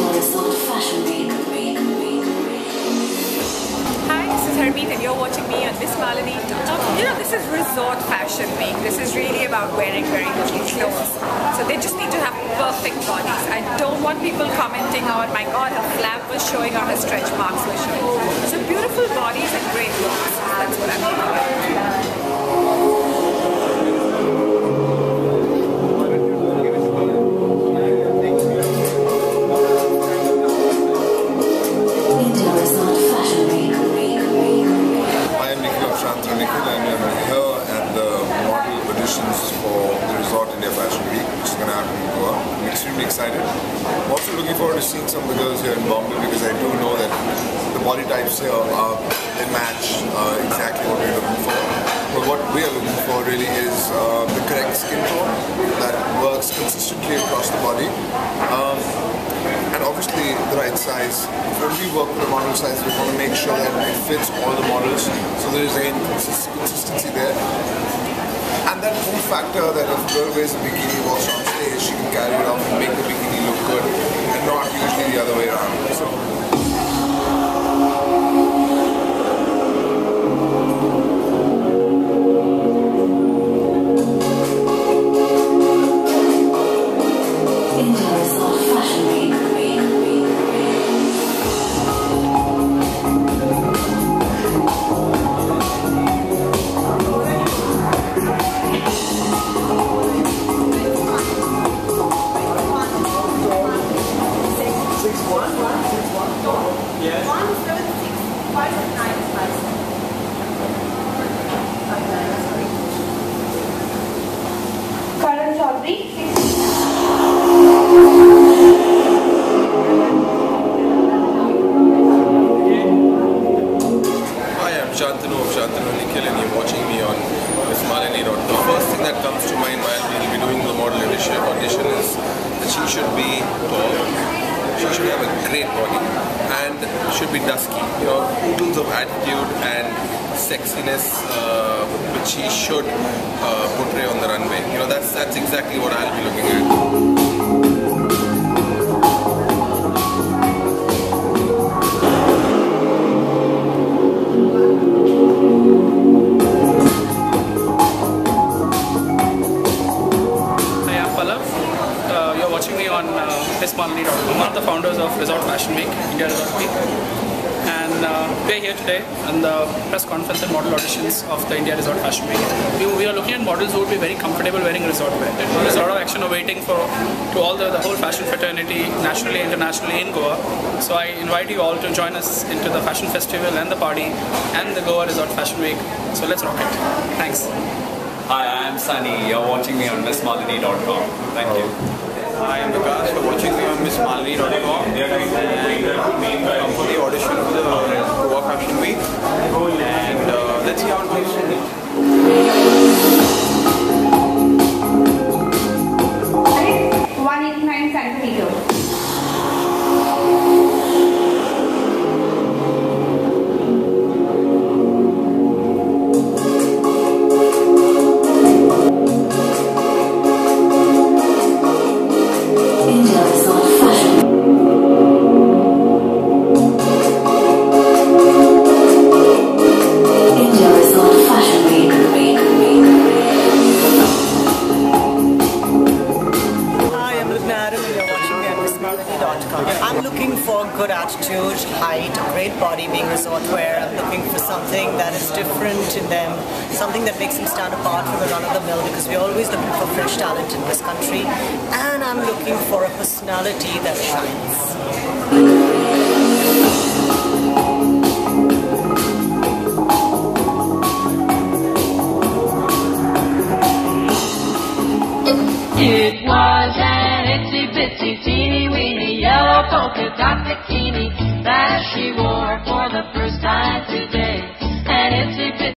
India Resort Fashion Week. Hi, this is Harmeen and you're watching me on Miss Malini. You know, this is Resort Fashion Week. This is really about wearing very little clothes. So they just need to have perfect bodies. I don't want people commenting on, my God, her flap was showing or her stretch marks were showing. So beautiful bodies and great looks. That's what I'm thinking about. For the Resort India Fashion Week, which is going to happen in Goa. I'm extremely excited. I'm also looking forward to seeing some of the girls here in Bombay, because I do know that the body types here are, they match exactly what we're looking for. But what we're looking for really is the correct skin tone that works consistently across the body. And obviously the right size. When we work with the model size, we want to make sure that it fits all the models, so there is a consistency there. And that cool factor that if a girl wears a bikini while on stage, she can carry it off and make the bikini look good, and not usually the other way around. So. MissMalini.com. One of the founders of Resort Fashion Week, India Resort Week, and we're here today on the press conference and model auditions of the India Resort Fashion Week. We are looking at models who would be very comfortable wearing resort wear. There's a lot of action awaiting to the whole fashion fraternity, nationally, internationally, in Goa. So I invite you all to join us into the fashion festival and the party and the Goa Resort Fashion Week. So let's rock it. Thanks. Hi, I'm Sunny. You're watching me on MissMalini.com. Thank you. Hi, I'm Vikas. You're watching me on MissMalini.com. And come for the audition for the Goa Fashion Week. And let's see how it goes. 189 centimeters. Polka dot bikini that she wore for the first time today.